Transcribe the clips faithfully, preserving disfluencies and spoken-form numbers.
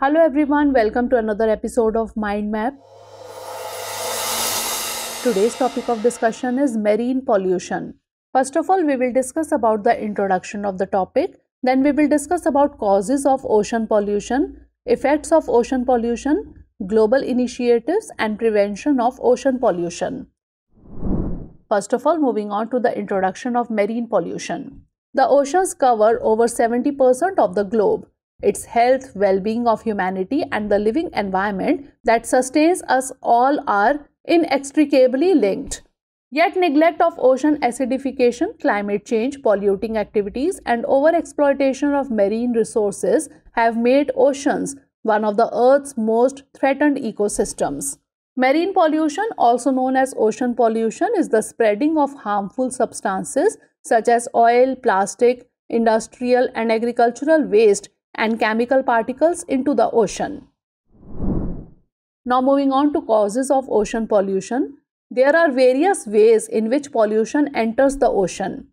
Hello everyone, welcome to another episode of Mind Map. Today's topic of discussion is marine pollution. First of all, we will discuss about the introduction of the topic. Then we will discuss about causes of ocean pollution, effects of ocean pollution, global initiatives and prevention of ocean pollution. First of all, moving on to the introduction of marine pollution. The oceans cover over seventy percent of the globe. It's health, well-being of humanity and the living environment that sustains us all are inextricably linked. Yet neglect of ocean acidification, climate change, polluting activities and overexploitation of marine resources have made oceans one of the Earth's most threatened ecosystems. Marine pollution, also known as ocean pollution, is the spreading of harmful substances such as oil, plastic, industrial and agricultural waste and chemical particles into the ocean. Now moving on to causes of ocean pollution. There are various ways in which pollution enters the ocean.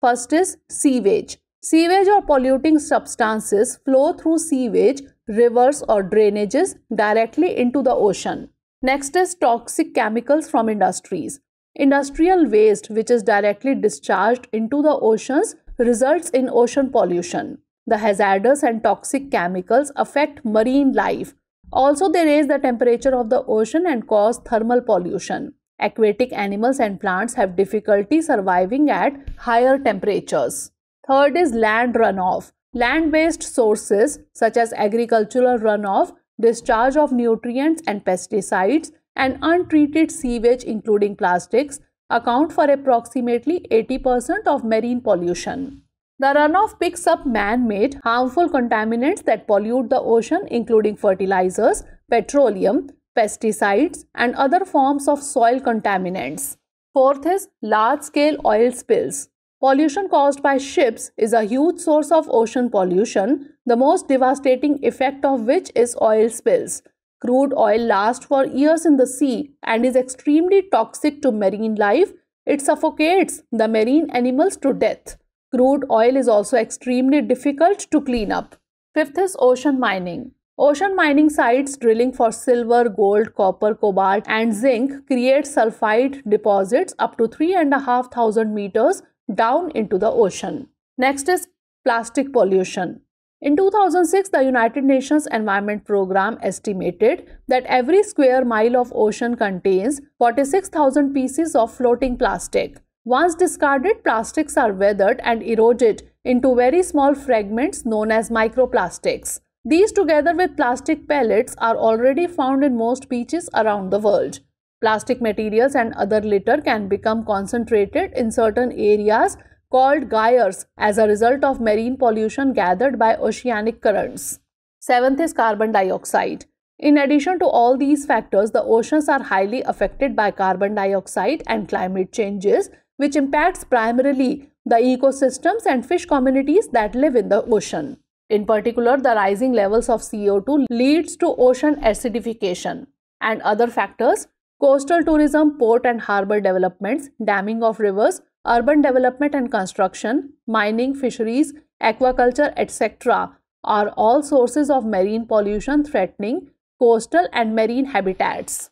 First is sewage. Sewage or polluting substances flow through sewage, rivers or drainages directly into the ocean. Next is toxic chemicals from industries. Industrial waste which is directly discharged into the oceans results in ocean pollution. The hazardous and toxic chemicals affect marine life. Also, they raise the temperature of the ocean and cause thermal pollution. Aquatic animals and plants have difficulty surviving at higher temperatures. Third is land runoff. Land-based sources such as agricultural runoff, discharge of nutrients and pesticides, and untreated sewage including plastics account for approximately eighty percent of marine pollution. The runoff picks up man-made harmful contaminants that pollute the ocean including fertilizers, petroleum, pesticides and other forms of soil contaminants. Fourth is large-scale oil spills. Pollution caused by ships is a huge source of ocean pollution, the most devastating effect of which is oil spills. Crude oil lasts for years in the sea and is extremely toxic to marine life. It suffocates the marine animals to death. Crude oil is also extremely difficult to clean up. Fifth is ocean mining. Ocean mining sites drilling for silver, gold, copper, cobalt and zinc create sulfide deposits up to three thousand five hundred meters down into the ocean. Next is plastic pollution. In two thousand six, the United Nations Environment Programme estimated that every square mile of ocean contains forty-six thousand pieces of floating plastic. Once discarded, plastics are weathered and eroded into very small fragments known as microplastics. These, together with plastic pellets, are already found in most beaches around the world. Plastic materials and other litter can become concentrated in certain areas called gyres as a result of marine pollution gathered by oceanic currents. Seventh is carbon dioxide. In addition to all these factors, the oceans are highly affected by carbon dioxide and climate changes, which impacts primarily the ecosystems and fish communities that live in the ocean. In particular, the rising levels of C O two leads to ocean acidification and other factors. Coastal tourism, port and harbour developments, damming of rivers, urban development and construction, mining, fisheries, aquaculture, et cetera are all sources of marine pollution threatening coastal and marine habitats.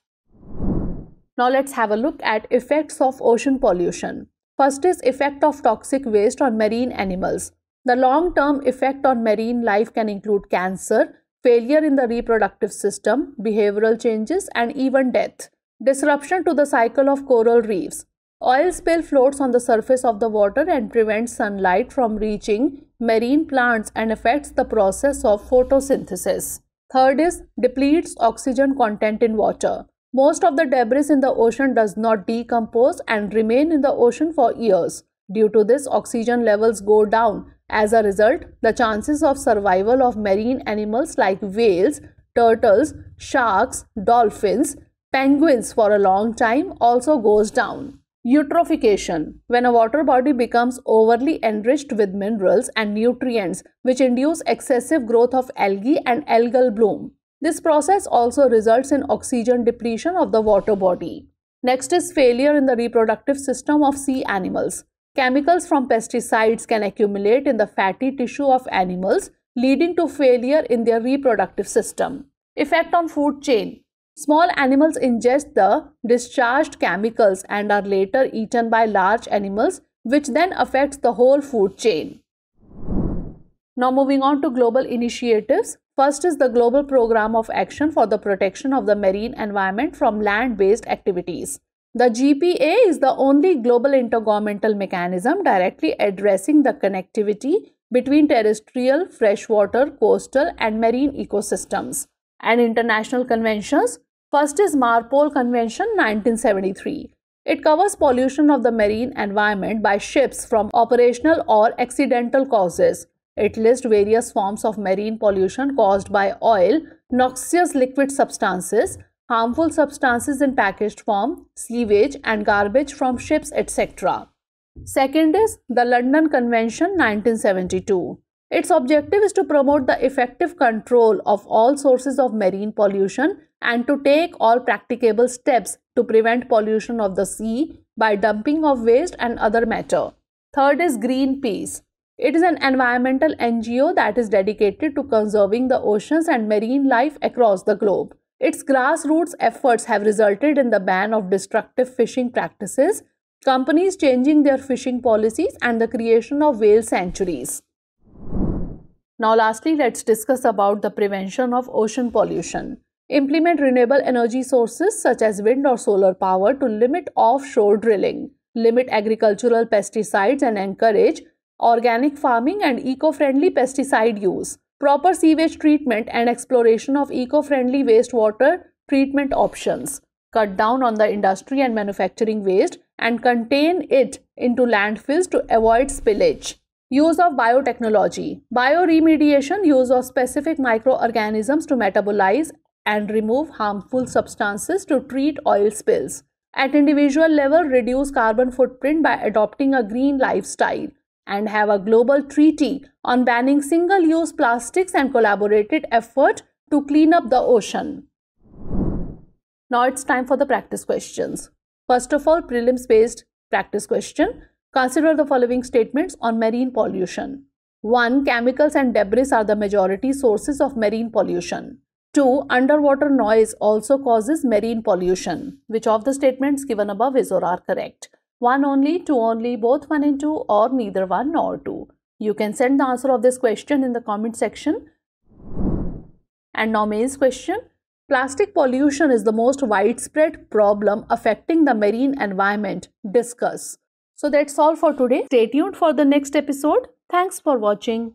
Now let's have a look at effects of ocean pollution. First is effect of toxic waste on marine animals. The long-term effect on marine life can include cancer, failure in the reproductive system, behavioral changes and even death. Disruption to the cycle of coral reefs. Oil spill floats on the surface of the water and prevents sunlight from reaching marine plants and affects the process of photosynthesis. Third is depletes oxygen content in water. Most of the debris in the ocean does not decompose and remain in the ocean for years. Due to this, oxygen levels go down. As a result, the chances of survival of marine animals like whales, turtles, sharks, dolphins, penguins for a long time also goes down. Eutrophication, when a water body becomes overly enriched with minerals and nutrients which induce excessive growth of algae and algal bloom. This process also results in oxygen depletion of the water body. Next is failure in the reproductive system of sea animals. Chemicals from pesticides can accumulate in the fatty tissue of animals, leading to failure in their reproductive system. Effect on food chain. Small animals ingest the discharged chemicals and are later eaten by large animals, which then affects the whole food chain. Now moving on to global initiatives. First is the Global Program of Action for the Protection of the Marine Environment from Land-Based Activities. The G P A is the only global intergovernmental mechanism directly addressing the connectivity between terrestrial, freshwater, coastal and marine ecosystems. And international conventions. First is MARPOL Convention nineteen seventy-three. It covers pollution of the marine environment by ships from operational or accidental causes. It lists various forms of marine pollution caused by oil, noxious liquid substances, harmful substances in packaged form, sewage and garbage from ships, et cetera. Second is the London Convention nineteen seventy-two. Its objective is to promote the effective control of all sources of marine pollution and to take all practicable steps to prevent pollution of the sea by dumping of waste and other matter. Third is Greenpeace. It is an environmental N G O that is dedicated to conserving the oceans and marine life across the globe. Its grassroots efforts have resulted in the ban of destructive fishing practices, companies changing their fishing policies, and the creation of whale sanctuaries. Now lastly, let's discuss about the prevention of ocean pollution. Implement renewable energy sources such as wind or solar power to limit offshore drilling, limit agricultural pesticides and encourage organic farming and eco-friendly pesticide use, proper sewage treatment and exploration of eco-friendly wastewater treatment options, cut down on the industry and manufacturing waste and contain it into landfills to avoid spillage. Use of biotechnology. Bioremediation, use of specific microorganisms to metabolize and remove harmful substances to treat oil spills. At individual level, reduce carbon footprint by adopting a green lifestyle and have a global treaty on banning single-use plastics and collaborated effort to clean up the ocean. Now it's time for the practice questions. First of all, prelims-based practice question. Consider the following statements on marine pollution. one. Chemicals and debris are the majority sources of marine pollution. two. Underwater noise also causes marine pollution. Which of the statements given above is or are correct? one only, two only, both one and two, or neither one nor two. You can send the answer of this question in the comment section. And now main's question. Plastic pollution is the most widespread problem affecting the marine environment. Discuss. So that's all for today. Stay tuned for the next episode. Thanks for watching.